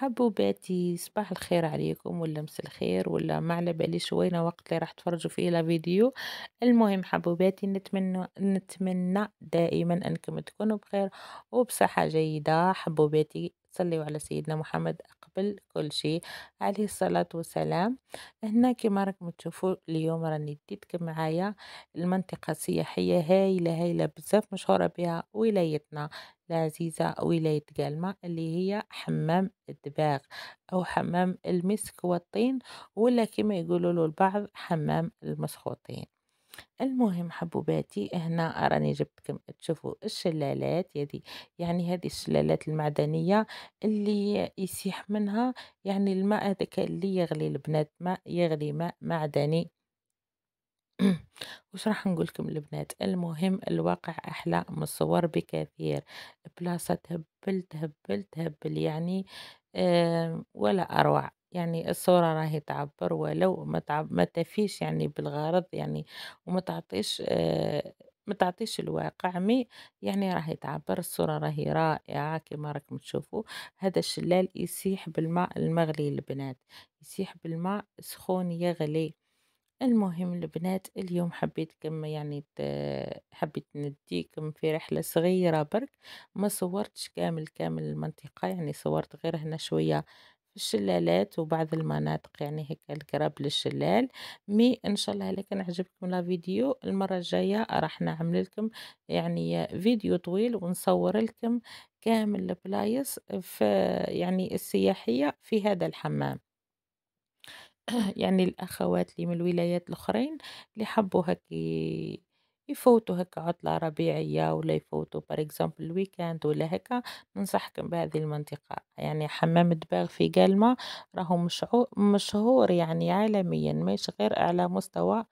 حبوباتي، صباح الخير عليكم ولا مس الخير ولا ما على باليش وين وقت اللي راح تفرجوا فيه لا فيديو. المهم حبوباتي، نتمنى دائما انكم تكونوا بخير وبصحه جيده. حبوباتي صلوا على سيدنا محمد قبل كل شيء عليه الصلاة والسلام. هنا كما راكم تشوفوا اليوم راني ديتكم معايا المنطقة السياحية هايلة هايلة بزاف مشهورة بها ولايتنا العزيزة، ولاية قالمة، اللي هي حمام الدباغ أو حمام المسك والطين، ولا كما يقولوا له البعض حمام المسخوطين. المهم حبوباتي، هنا راني جبتكم تشوفوا الشلالات هذه، يعني هذه الشلالات المعدنيه اللي يسيح منها يعني الماء هذاك اللي يغلي البنات، ماء يغلي ماء معدني. وش راح نقول لكم البنات، المهم الواقع احلى من الصور بكثير. بلاصه تهبل تهبل تهبل يعني ولا اروع، يعني الصورة راهي تعبر ولو ما تفيش يعني بالغرض، يعني وما تعطيش ما تعطيش الواقع، مي يعني راهي تعبر، الصورة راهي رائعة. كما راكم تشوفوا هذا الشلال يسيح بالماء المغلي البنات، يسيح بالماء سخون يغلي. المهم البنات اليوم حبيت نديكم في رحلة صغيرة برك، ما صورتش كامل المنطقة، يعني صورت غير هنا شوية الشلالات وبعض المناطق يعني هيك القرب للشلال. مي ان شاء الله لكن عجبكم لا فيديو، المره الجايه راح نعمل لكم يعني فيديو طويل ونصور لكم كامل البلايص في يعني السياحيه في هذا الحمام. يعني الاخوات اللي من الولايات الاخرين اللي حبوا هكي يفوتوا هكا عطلة ربيعية ولا يفوتوا بار اكزامبل الويكاند ولا هكا، ننصحكم بهذه المنطقة. يعني حمام الدباغ في قالمة راهو مشهور يعني عالميا، مش غير على مستوى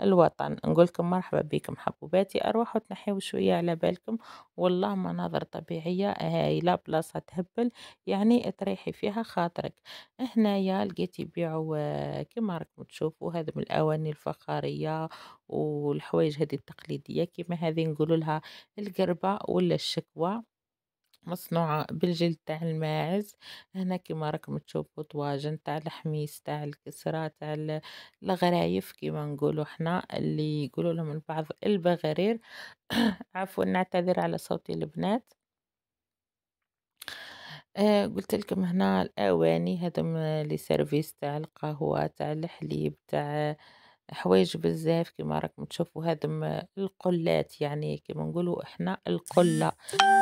الوطن. نقولكم مرحبا بكم حبوباتي، أرواحوا تنحيوا شوية على بالكم، والله مناظر طبيعية هايلة، بلاصة تهبل يعني تريحي فيها خاطرك. هنايا لقيت يبيعوا كما راكم تشوفوا هذا من الأواني الفخارية والحوايج هذه التقليدية، كما هذه نقولوا لها القربة ولا الشكوى، مصنوعة بالجلد تاع الماعز. هنا كما راكم تشوفوا طواجن تاع الحميس تاع الكسرة تاع الغرايف كما نقولوا حنا، اللي يقولوا لهم البعض البغرير. عفوا نعتذر على صوتي البنات. قلت لكم هنا الأواني هذم لي سيرفيس تاع القهوة تاع الحليب تاع حوايج بزاف كما راكم تشوفوا. هذم القلات يعني كما نقولوا احنا القله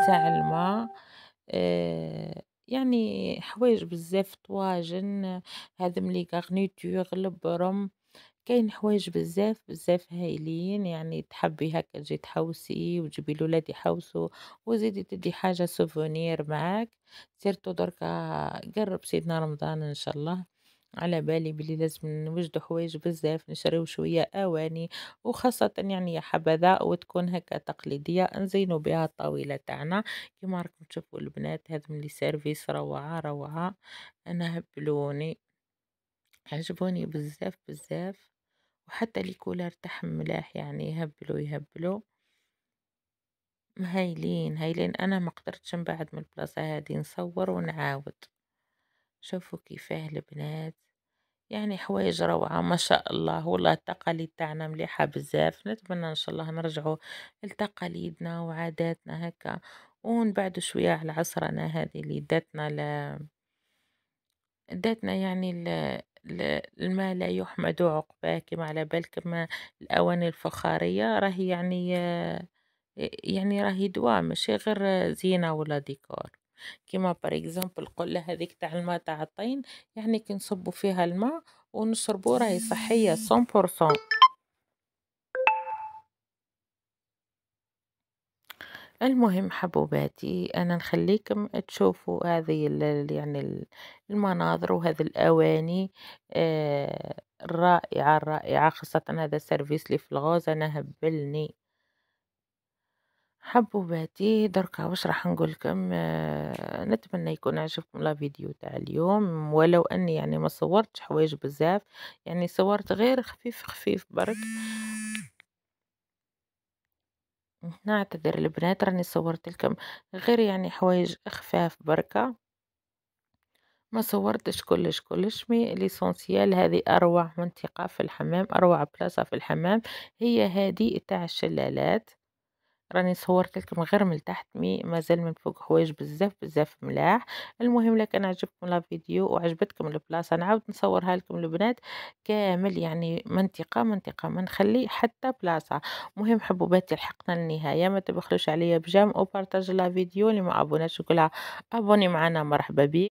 تاع الماء، يعني حوايج بزاف، طواجن، هذم لي غارنيتور، البرم، كاين حوايج بزاف هايلين. يعني تحبي هكا تجي تحوسي وتجيبي لولاد يحوسوا وزيدي تدي حاجه سوفونير معاك، سيرتو دركا قرب سيدنا رمضان ان شاء الله، على بالي بلي لازم نوجدوا حوايج بزاف، نشريو شويه اواني وخاصه يعني يا حبذا وتكون هكا تقليديه نزينو بها الطاوله تاعنا. كيما راكم تشوفوا البنات هذم لي سيرفيس روعه، انا هبلوني عجبوني بزاف، وحتى لي كولار تاعهم ملاح، يعني يهبلو هايلين. انا ما قدرتش من بعد من البلاصه هذه نصور ونعاود. شوفوا كيفاه البنات، يعني حوايج روعة ما شاء الله، والله التقاليد تاعنا مليحة بزاف. نتمنى ان شاء الله نرجعوا لتقاليدنا وعاداتنا هكا، ونبعدوا شوية على عصرنا هذه اللي داتنا يعني الما لا يحمد عقباه. كما على بالكم الأواني الفخارية راهي يعني راهي دوام، ماشي غير زينة ولا ديكور. كما بار اكزامبل القله هذيك تاع الماء تاع الطين، يعني كي نصبوا فيها الماء ونشربوا راهي صحيه 100%. المهم حبوباتي، انا نخليكم تشوفوا هذه يعني المناظر وهذه الاواني الرائعه، خاصه هذا السيرفيس اللي في الغوز انا هبلني حبوباتي. دركا واش راح نقولكم، نتمنى يكون عجبكم لا فيديو تاع اليوم، ولو اني يعني ما صورتش حوايج بزاف، يعني صورت غير خفيف برك. نعتذر البنات، راني صورت لكم غير يعني حوايج خفاف بركه، ما صورتش كلش مي ليسونسيال. هذه اروع منطقة في الحمام، اروع بلاصة في الحمام هي هذه تاع الشلالات. راني صورت لكم غير من تحت، مازال من فوق حوايج بزاف ملاح. المهم لكان عجبكم لا فيديو وعجبتكم البلاصه، نعاود نصورها لكم البنات كامل، يعني منطقه ما نخلي حتى بلاصه. مهم حبوباتي لحقنا للنهايه، ما تبخلوش عليا بجام وبارطاج لا فيديو، اللي ما ابوناش كلها ابوني معنا. مرحبا بك.